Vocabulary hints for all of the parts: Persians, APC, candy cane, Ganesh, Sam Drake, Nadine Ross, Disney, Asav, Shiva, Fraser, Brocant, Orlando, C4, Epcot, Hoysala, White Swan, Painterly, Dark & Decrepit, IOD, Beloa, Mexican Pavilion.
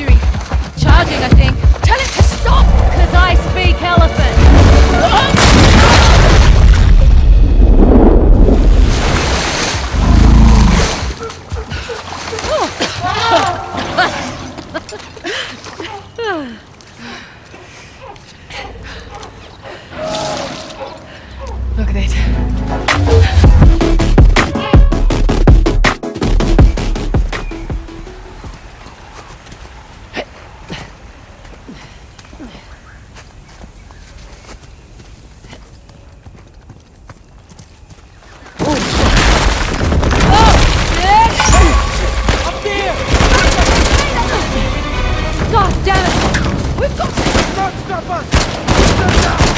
injury. Charging, I think. Tell it to stop, because I speak elephant. Look at it. Oh, up there! God damn it! We've got to don't stop us! Don't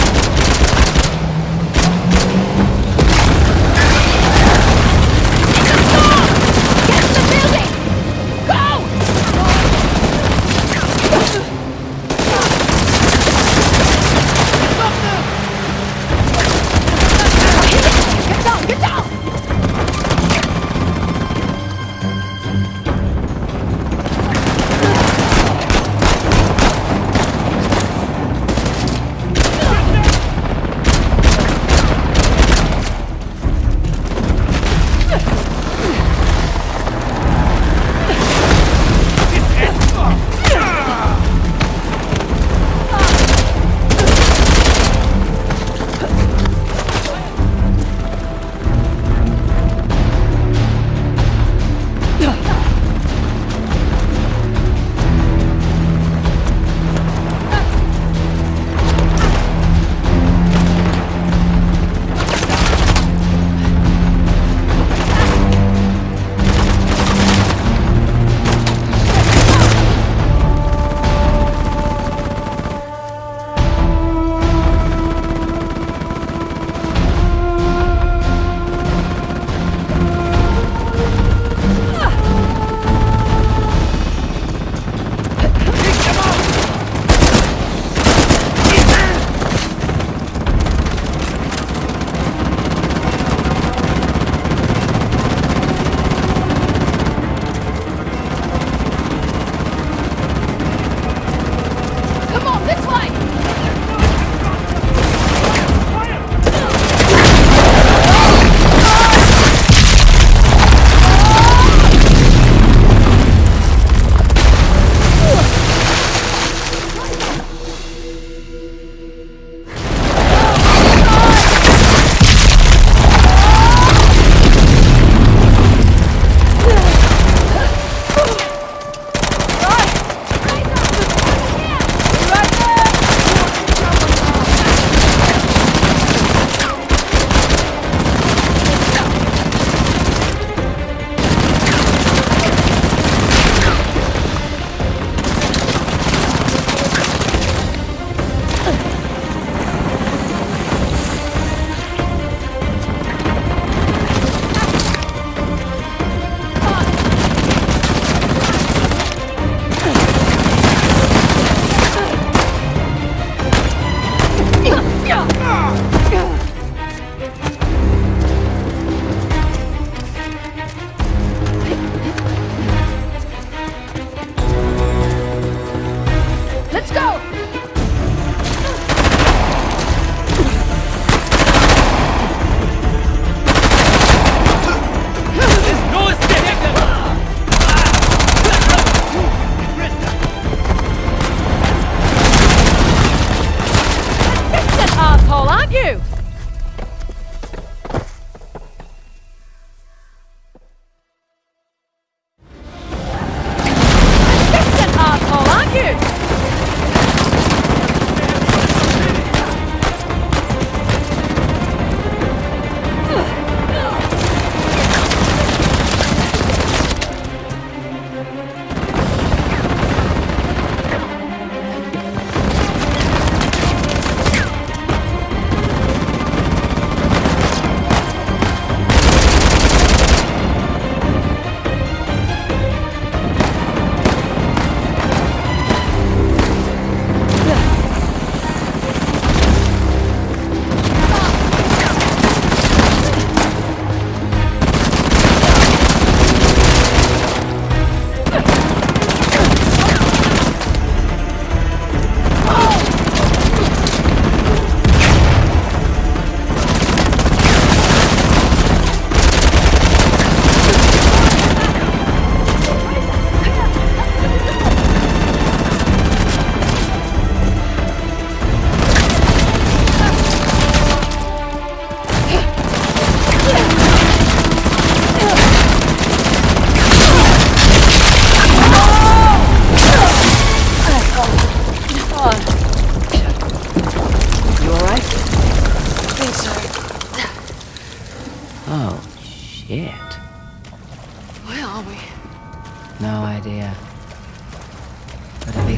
Assistant asshole, aren't you?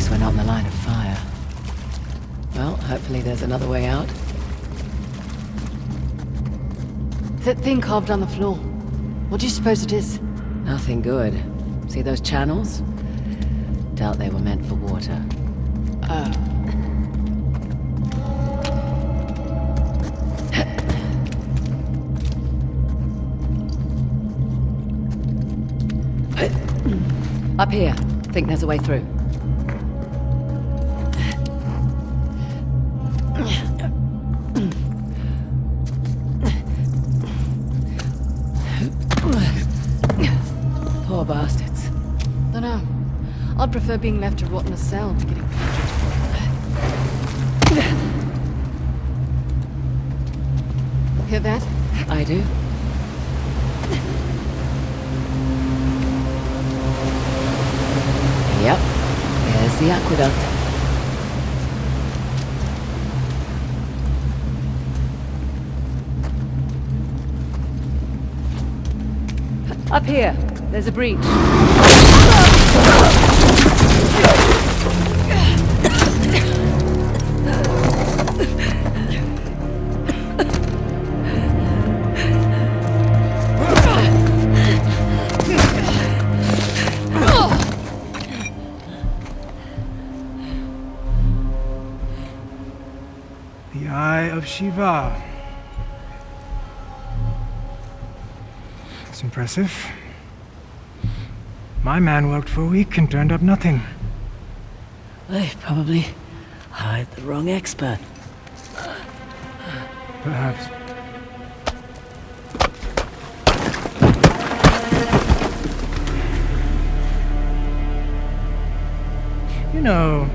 least we're not in the line of fire. Well, hopefully there's another way out. That thing carved on the floor. What do you suppose it is? Nothing good. See those channels? Doubt they were meant for water. Oh. Up here. Think there's a way through. Poor bastards. Dunno. I'd prefer being left to rot in a cell to getting captured. Hear that? I do. Yep, there's the aqueduct. Up here, there's a breach. Shiva. It's impressive. My man worked for a week and turned up nothing. They probably hired the wrong expert. Perhaps. You know,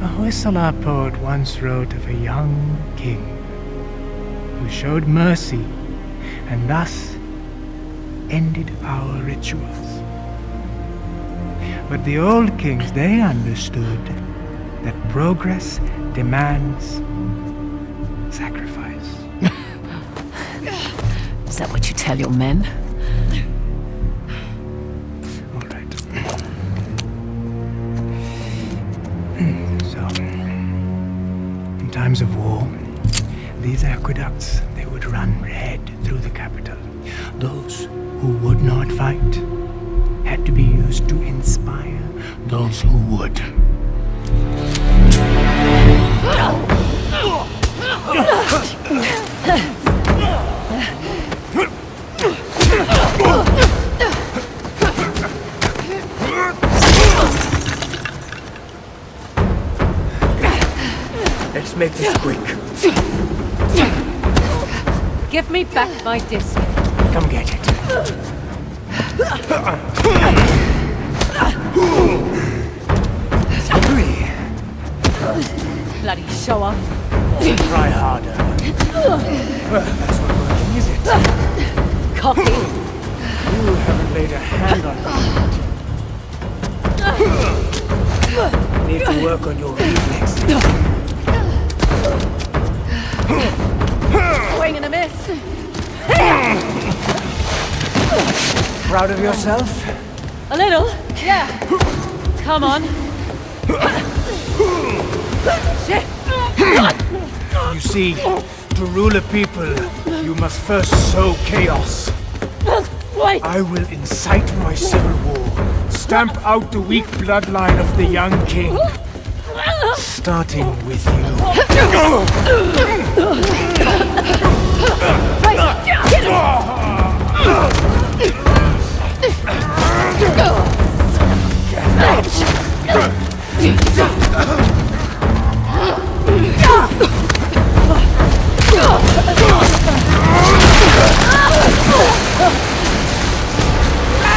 a Hoysala poet once wrote of a young king who showed mercy and thus ended our rituals. But the old kings, they understood that progress demands sacrifice. Is that what you tell your men? In times of war, these aqueducts, they would run red through the capital. Those who would not fight had to be used to inspire those who would. Make this quick. Give me back my disc. Come get it. Bloody show off. Try harder. That's not working, is it? Cocky. You haven't laid a hand on me. Need to work on your reflexes. Swing and a miss. Proud of yourself? A little, yeah. Come on. Shit. You see, to rule a people, you must first sow chaos. Wait. I will incite my civil war. Stamp out the weak bloodline of the young king. Starting with you. Grab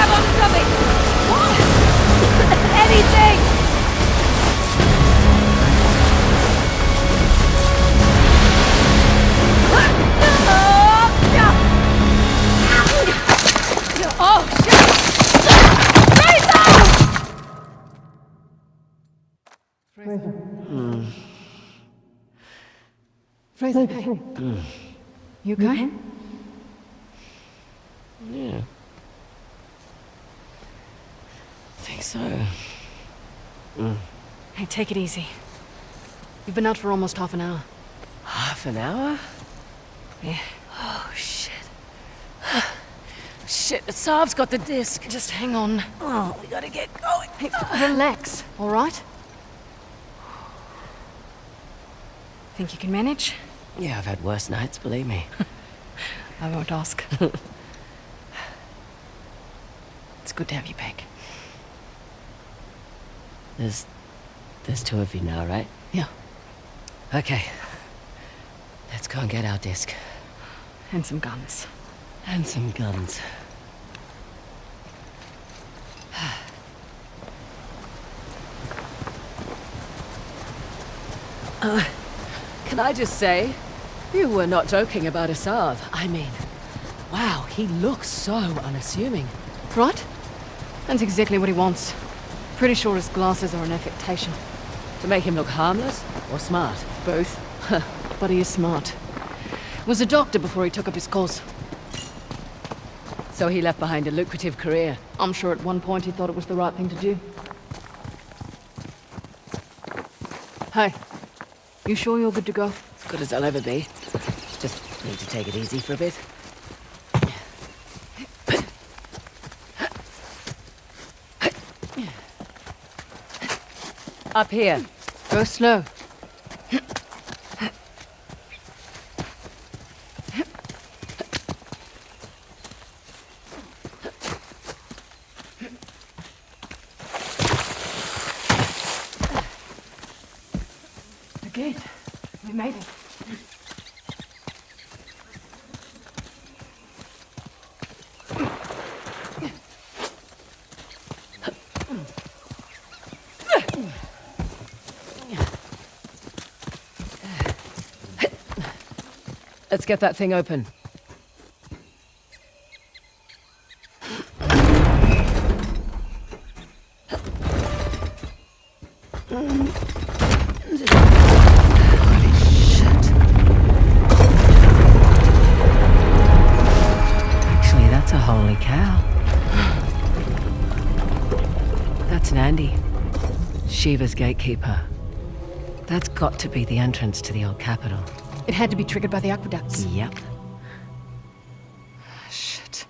on something! Anything! Oh, shit! Fraser! Fraser, hey. You okay? Yeah. I think so. Hey, take it easy. You've been out for almost half an hour. Half an hour? Yeah. Oh, shit. Shit, Asav's got the disc. Just hang on. Oh, we gotta get going. Hey, relax, all right? Think you can manage? Yeah, I've had worse nights, believe me. I won't ask. It's good to have you back. There's two of you now, right? Yeah. Okay. Let's go and get our disc. And some guns. And some guns. Can I just say, you were not joking about Asav. I mean, wow, he looks so unassuming. Right? That's exactly what he wants. Pretty sure his glasses are an affectation. To make him look harmless or smart? Both. But he is smart. Was a doctor before he took up his cause. So he left behind a lucrative career. I'm sure at one point he thought it was the right thing to do. Hey, you sure you're good to go? As good as I'll ever be. Just need to take it easy for a bit. Up here. Go slow. Good. We made it. Let's get that thing open. Shiva's gatekeeper. That's got to be the entrance to the old capital. It had to be triggered by the aqueducts. Yep. Shit.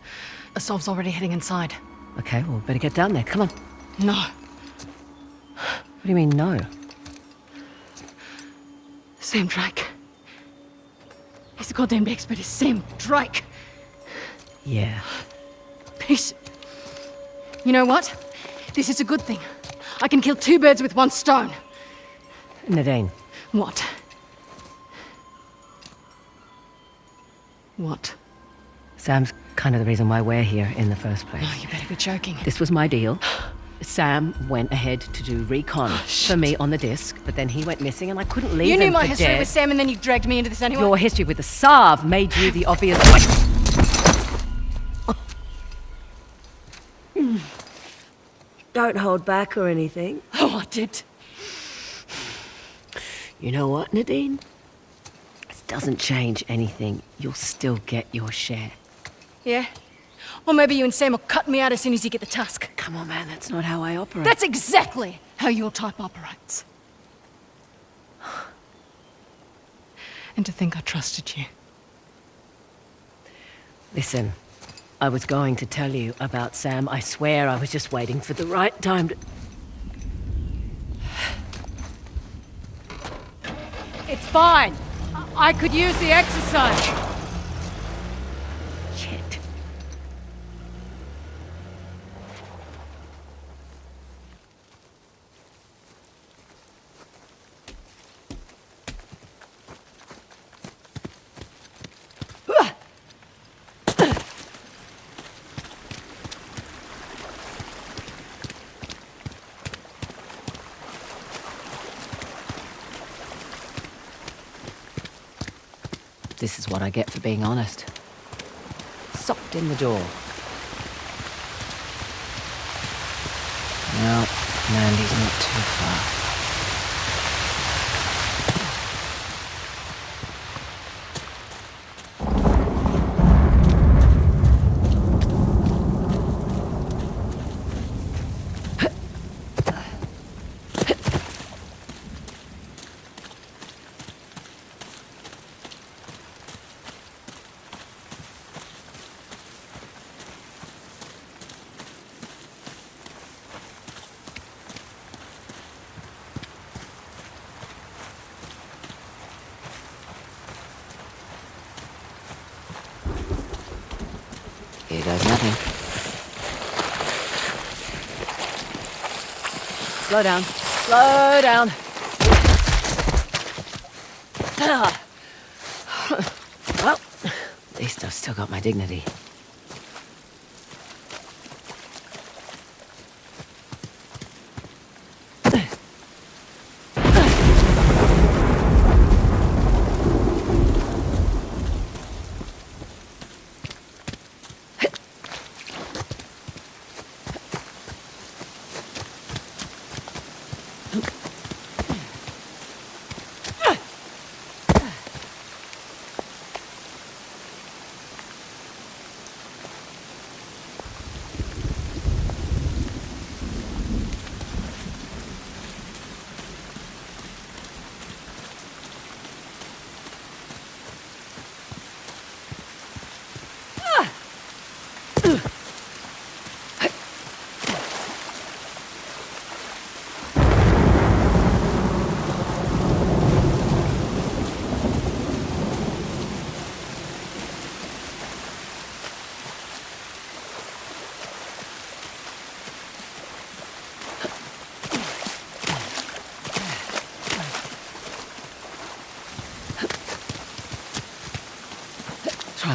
Asav's already heading inside. Okay, well, better get down there. Come on. No. What do you mean, no? Sam Drake. He's a goddamn expert. It's Sam Drake. Yeah. Piece. You know what? This is a good thing. I can kill two birds with one stone. Nadine. What? What? Sam's kind of the reason why we're here in the first place. Oh, you better be joking. This was my deal. Sam went ahead to do recon for me on the disc, but then he went missing and I couldn't leave him for dead. You knew my history with Sam and then you dragged me into this anyway. Your history with Asav made you the obvious... Don't hold back or anything. Oh, I did. You know what, Nadine? This doesn't change anything. You'll still get your share. Yeah? Or maybe you and Sam will cut me out as soon as you get the tusk. Come on, man, that's not how I operate. That's exactly how your type operates. And to think I trusted you. Listen. I was going to tell you about Sam. I swear I was just waiting for the right time to... It's fine. I could use the exercise. Shit. This is what I get for being honest. Socked in the door. No, Nandi's not too far. Slow down. Slow down. Well, at least I've still got my dignity.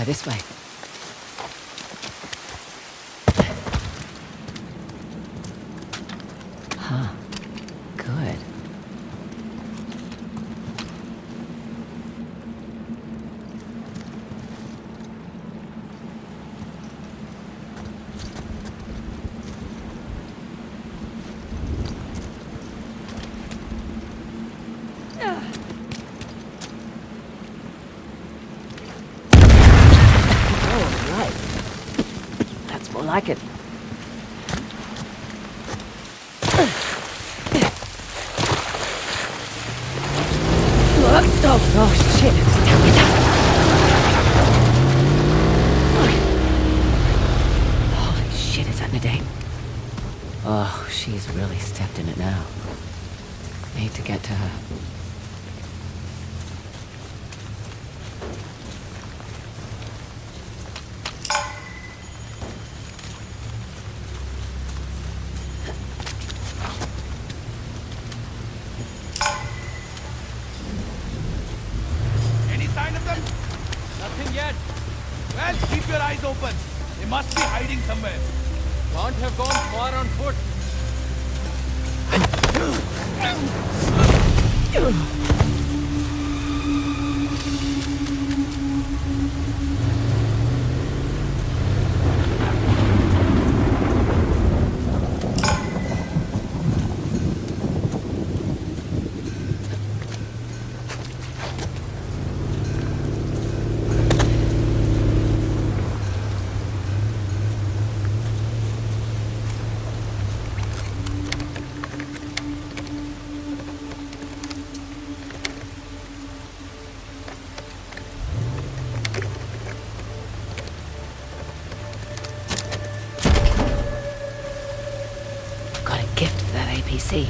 This way. Huh. Good. Like it. See.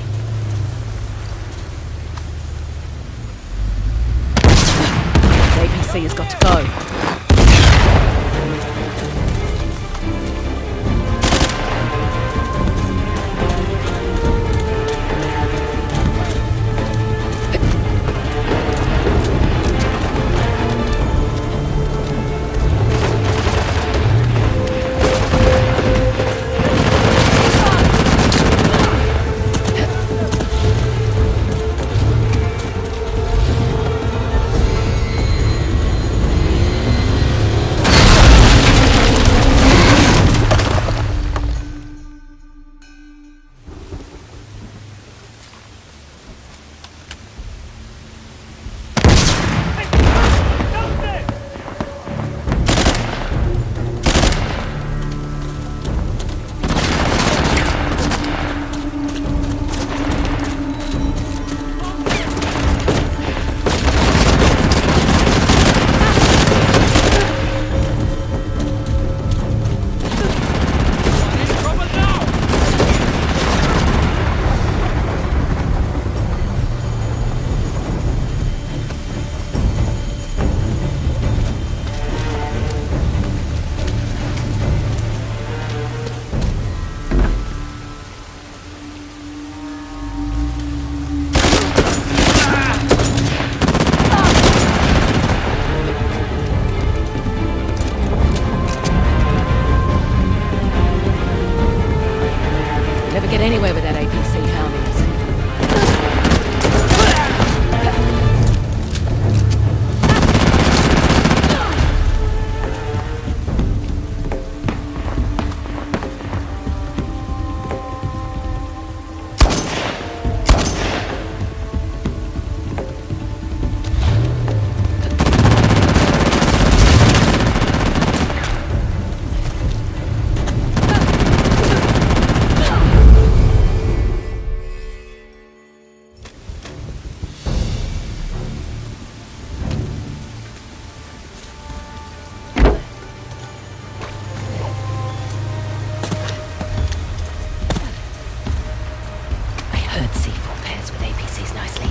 Heard C4 pairs with APCs nicely.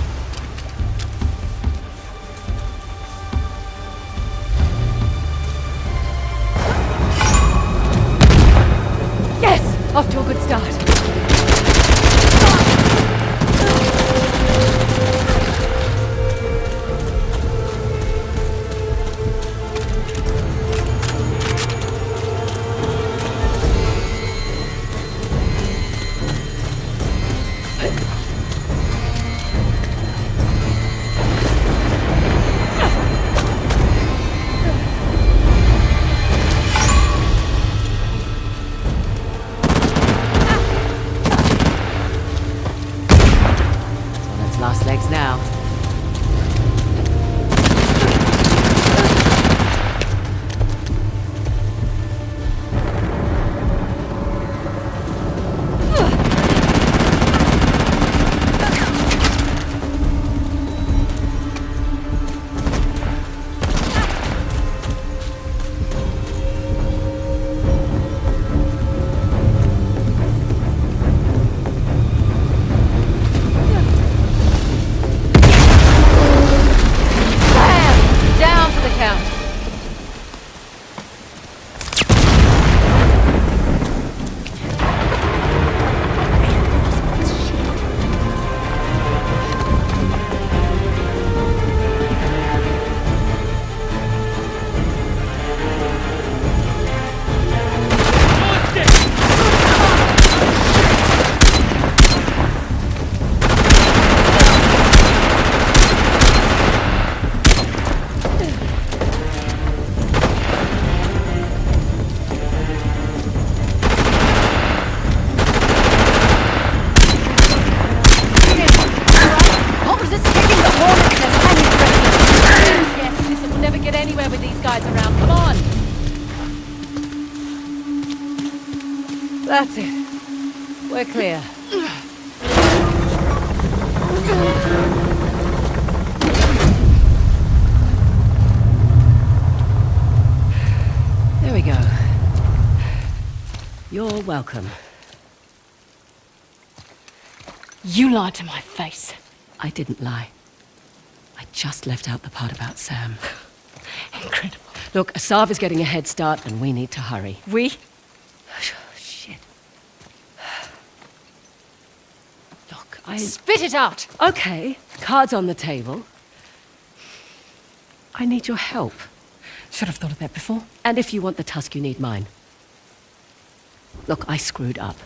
Yes! Off to a good start. That's it. We're clear. There we go. You're welcome. You lied to my face. I didn't lie. I just left out the part about Sam. Incredible. Look, Asav is getting a head start and we need to hurry. We? Spit it out! Okay, cards on the table. I need your help. Should have thought of that before. And if you want the tusk, you need mine. Look, I screwed up,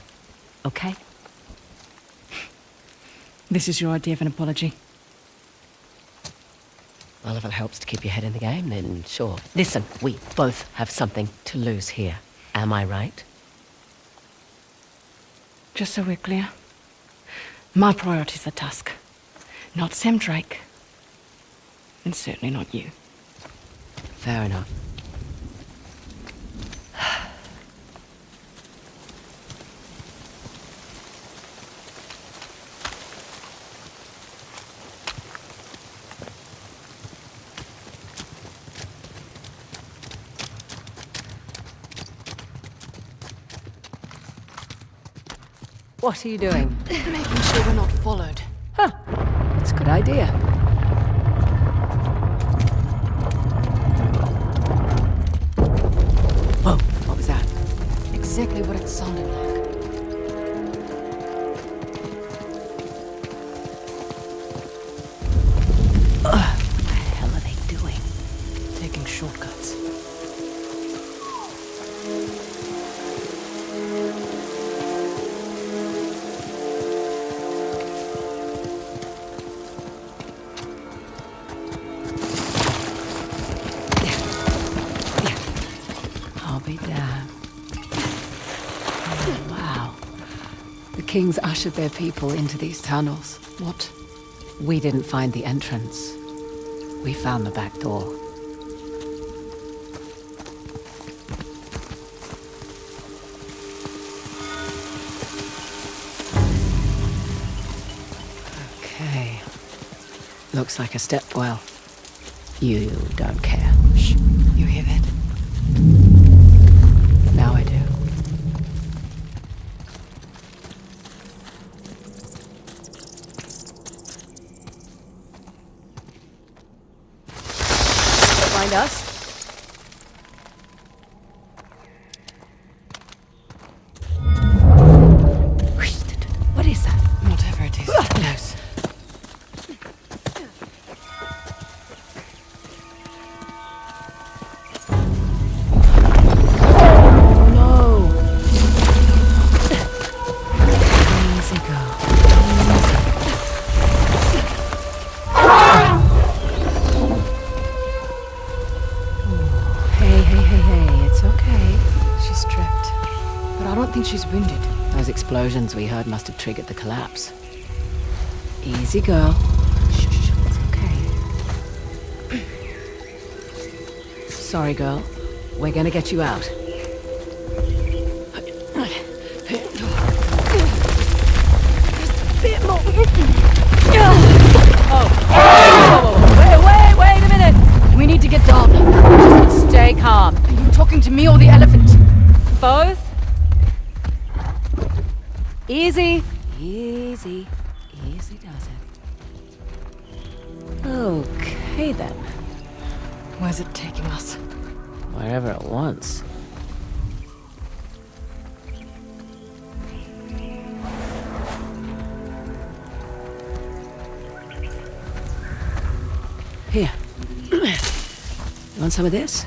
okay? This is your idea of an apology. Well, if it helps to keep your head in the game, then sure. Listen, we both have something to lose here. Am I right? Just so we're clear. My priority's the tusk, not Sam Drake, and certainly not you. Fair enough. What are you doing? Making sure we're not followed. Huh. That's a good idea. Whoa, what was that? Exactly what it sounded like. What the hell are they doing? Taking shortcuts. Kings ushered their people into these tunnels. What? We didn't find the entrance. We found the back door. Okay. Looks like a stepwell. You don't care. Shh. You hear that? Now I do. find us. What is that? Whatever it is, who knows? She's wounded. Those explosions we heard must have triggered the collapse. Easy, girl. Shh, shh, it's okay. Sorry, girl. We're gonna get you out. Just a bit more. Wait a minute! We need to get down. Just stay calm. Are you talking to me or the elephant? Both? Easy, easy, easy does it. Okay then. Where's it taking us? Wherever it wants. Here. You want some of this?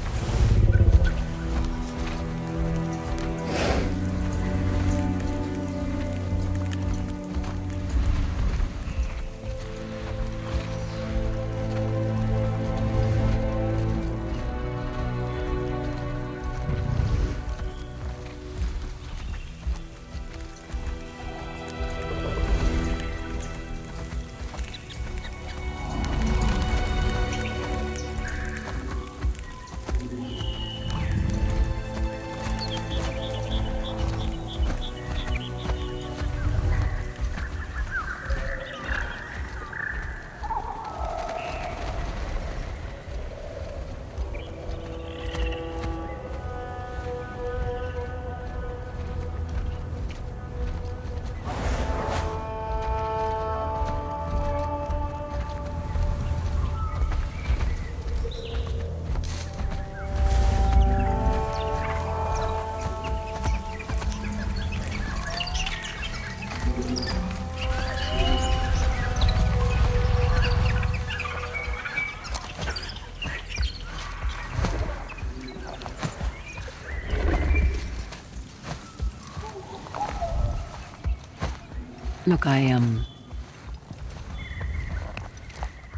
Look, I'm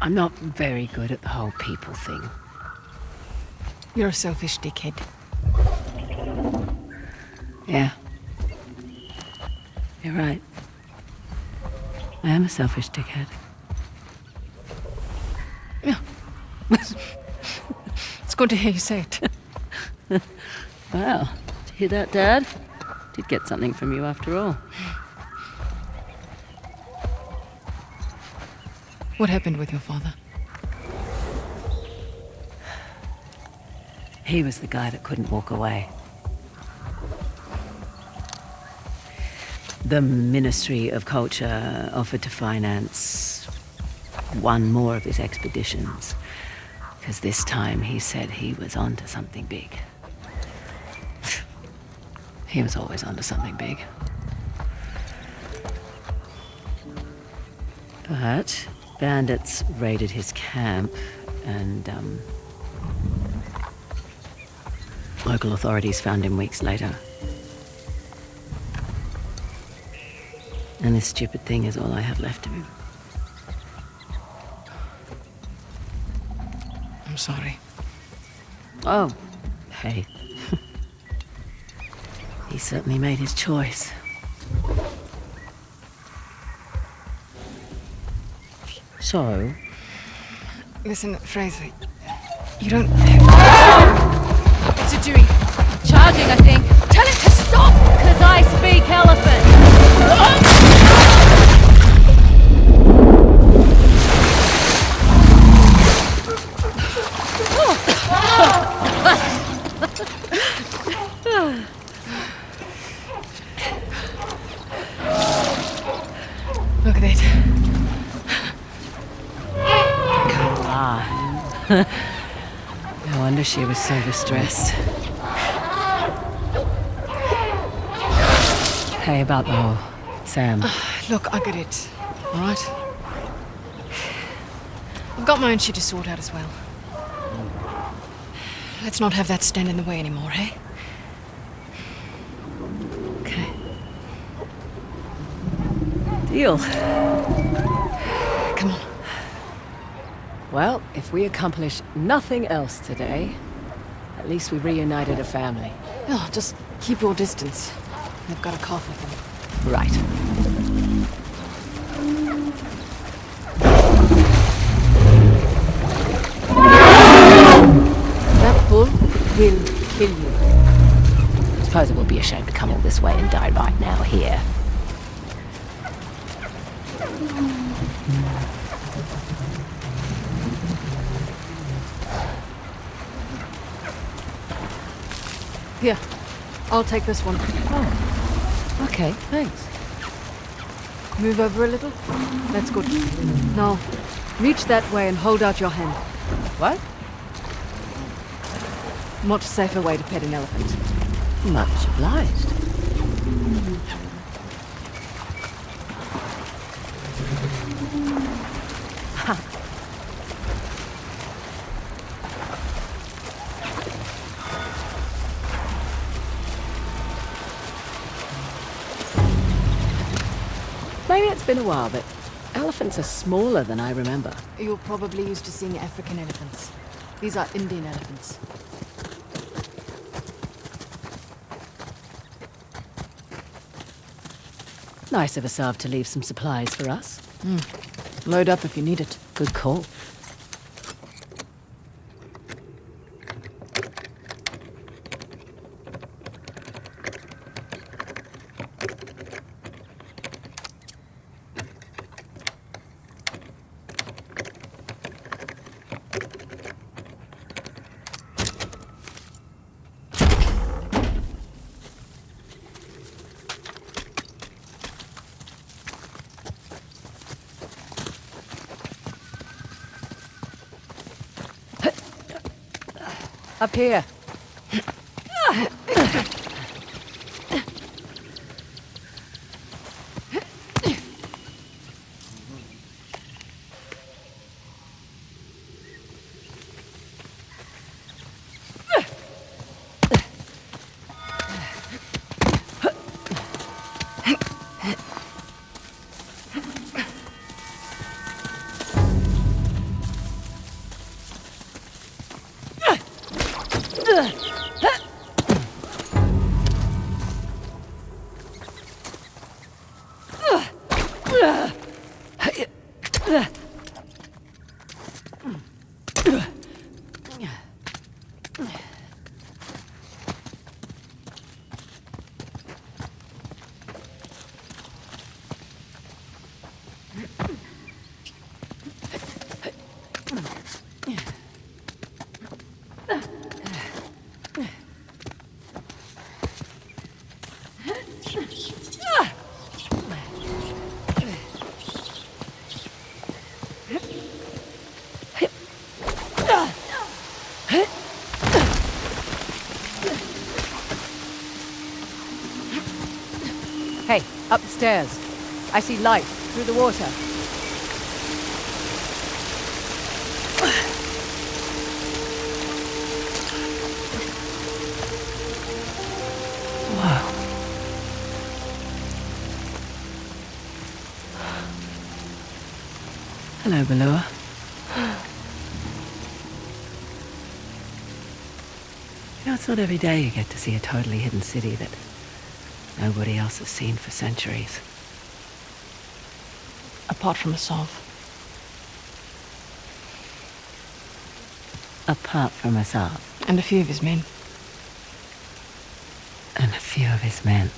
not very good at the whole people thing. You're a selfish dickhead. Yeah. You're right. I am a selfish dickhead. Yeah. It's good to hear you say it. Wow. Did you hear that, Dad? Did get something from you after all. What happened with your father? He was the guy that couldn't walk away. The Ministry of Culture offered to finance one more of his expeditions, because this time he said he was onto something big. He was always onto something big. But bandits raided his camp, and local authorities found him weeks later. And this stupid thing is all I have left of him. I'm sorry. Oh, hey. He certainly made his choice. So? Listen, Fraser, you don't have... What's it doing? Charging, I think. Tell it to stop, because I speak elephant. Oh. Look at it. wonder she was so distressed. Hey, about the whole Sam. Look, I get it, all right? I've got my own shit to sort out as well. Let's not have that stand in the way anymore, hey? Okay. Deal. Come on. Well, if we accomplish nothing else today, at least we reunited a family. Oh, just keep your distance. They've got a cough with them. Right. Will kill you. I suppose it would be a shame to come all this way and die right now here. Here, I'll take this one. Oh. Okay, thanks. Move over a little. That's good. Now, reach that way and hold out your hand. What? Much safer way to pet an elephant. Much obliged. Maybe it's been a while, but elephants are smaller than I remember. You're probably used to seeing African elephants. These are Indian elephants. Nice of Asav to leave some supplies for us. Mm. Load up if you need it. Good call. Up here. Up the stairs. I see light through the water. Wow. Hello, Beloa. You know, it's not every day you get to see a totally hidden city that nobody else has seen for centuries. Apart from Asav. Apart from Asav. And a few of his men. And a few of his men.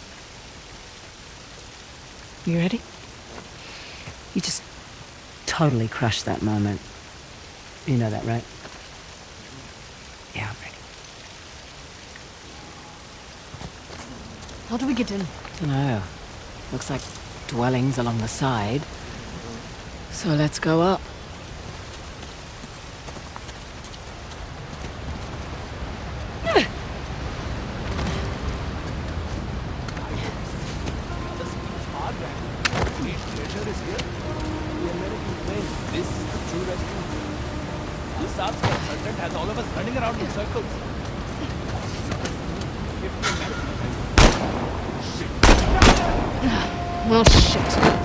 You ready? You just totally crushed that moment. You know that, right? Yeah, I'm ready. How do we get in? I don't know. Looks like dwellings along the side. So let's go up. This is the true rescue. This Asav consultant has all of us running around in circles. Well, shit.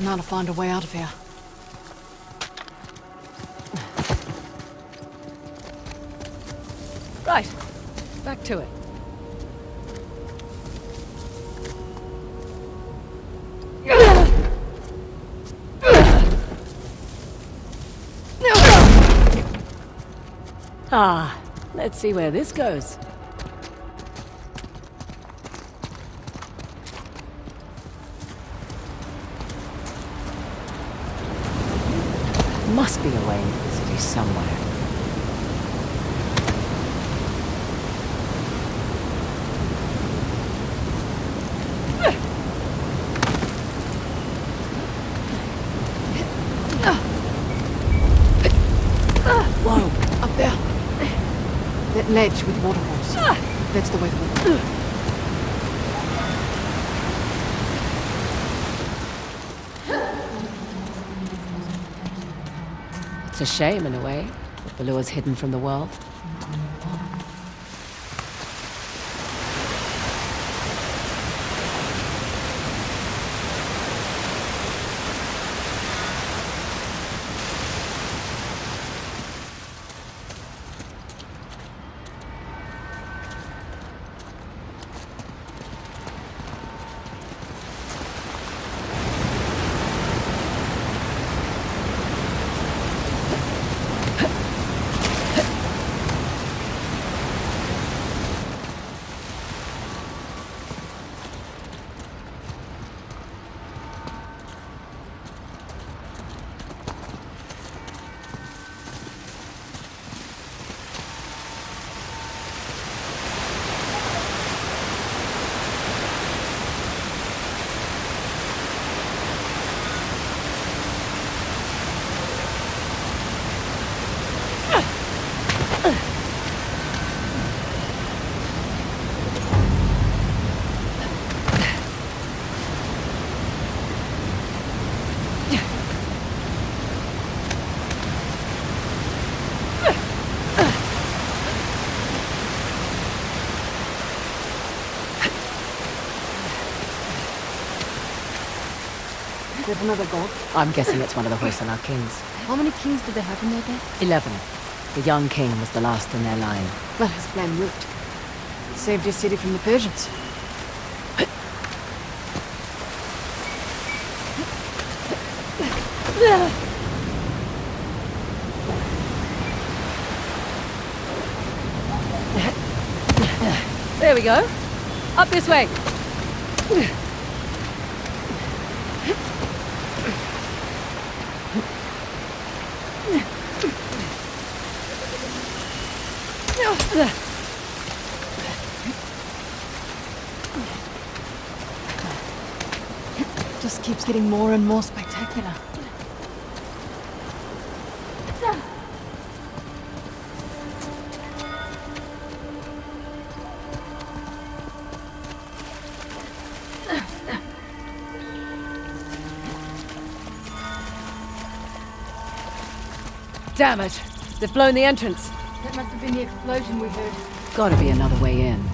Now to find a way out of here. Right, back to it. Ah, let's see where this goes. Must be away in the city somewhere. ledge with waterfalls. That's the way forward. It's a shame, in a way, that Beloa's hidden from the world. There's another god? I'm guessing it's one of the Hoysala kings. How many kings did they have in their day? 11. The young king was the last in their line. Well, his plan worked. It saved your city from the Persians. There we go. Up this way. Just keeps getting more and more spectacular. Damn it! They've blown the entrance. That must have been the explosion we heard. Gotta be another way in.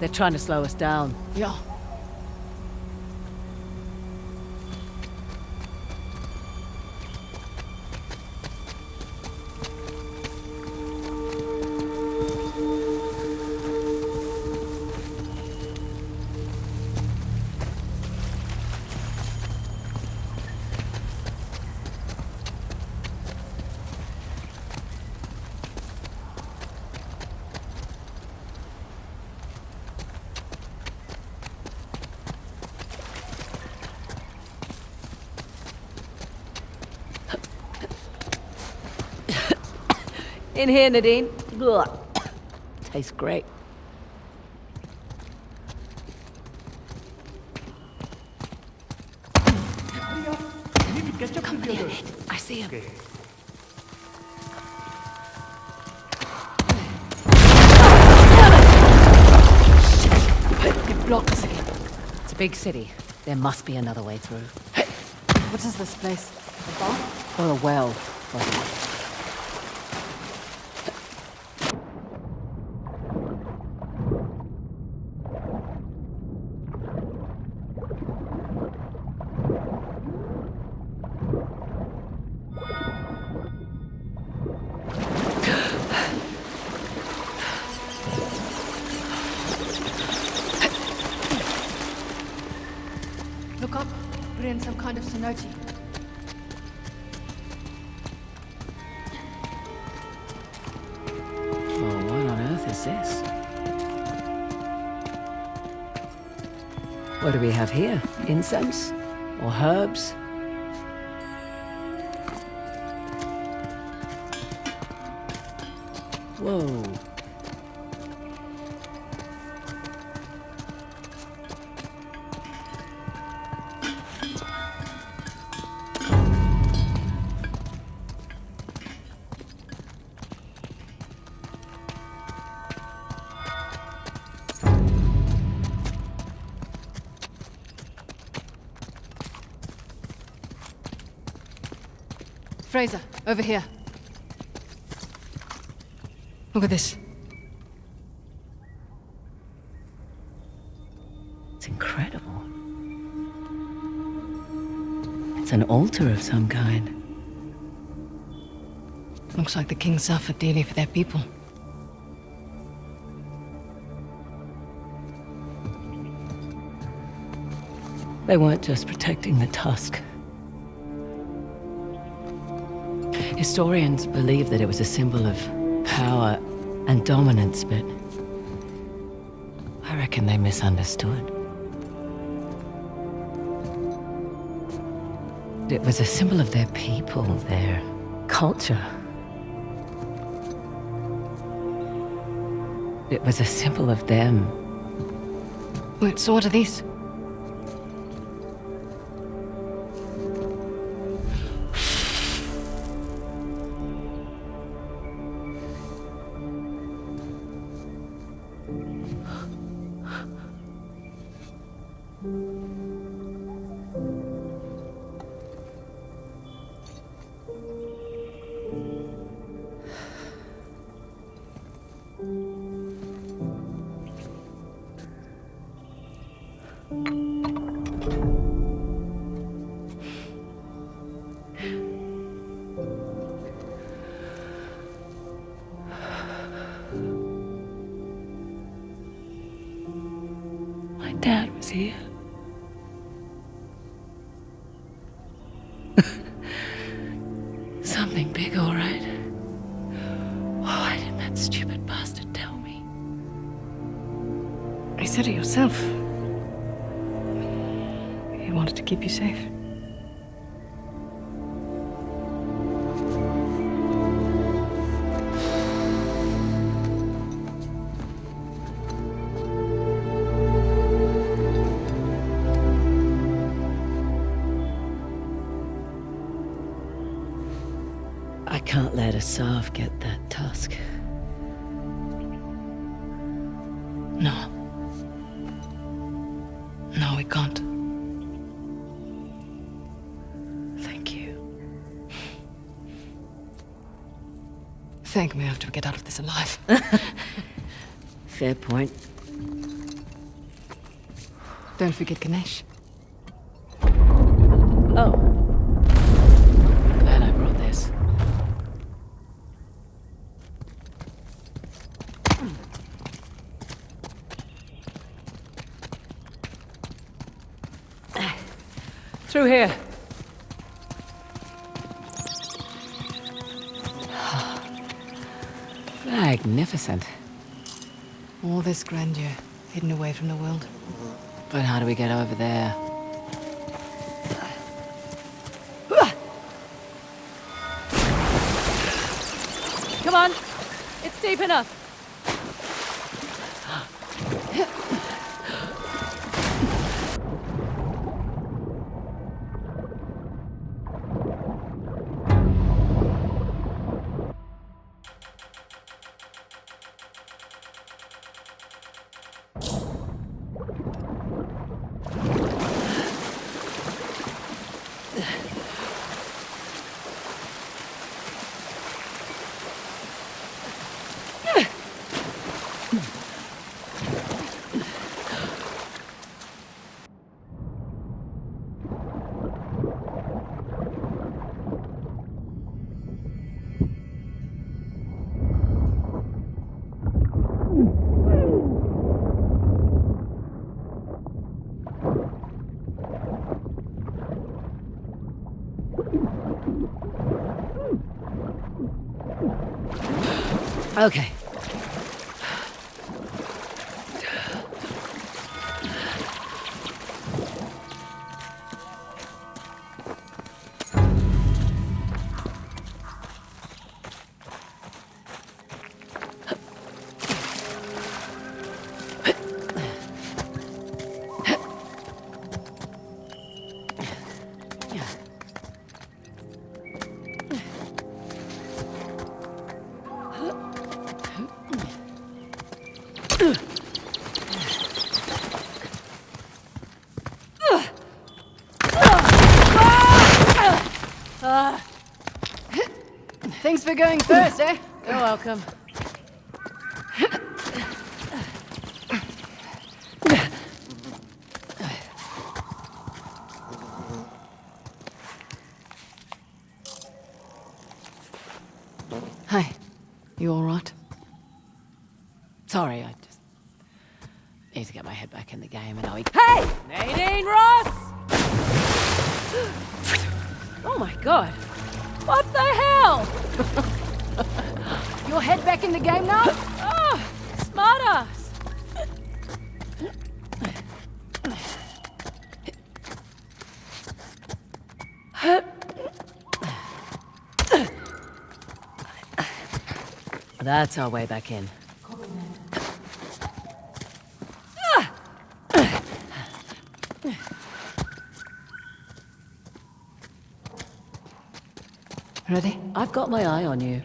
They're trying to slow us down. Yeah. In here, Nadine. Ugh. Tastes great. Come here. I see him. Okay. Shit. It blocked us again. It's a big city. There must be another way through. What is this place? A bar? Or a well. Or... What do we have here? Incense? Or herbs? Whoa. Fraser, over here. Look at this. It's incredible. It's an altar of some kind. Looks like the king suffered dearly for their people. They weren't just protecting the tusk. Historians believe that it was a symbol of power and dominance, but I reckon they misunderstood. It was a symbol of their people, their culture. It was a symbol of them. What sort of this? Asav get that tusk. No. No, we can't. Thank you. Thank me after we get out of this alive. Fair point. Don't forget Ganesh. Here. Magnificent. All this grandeur hidden away from the world. But how do we get over there? Come on, it's deep enough. Okay. Thanks for going first, eh? You're welcome. Hi. You all right? Sorry, I just need to get my head back in the game and I'll eat. Hey! Nadine Ross! Oh my god. What the hell? Your head back in the game now? Oh, smart ass. That's our way back in. Ready? I've got my eye on you.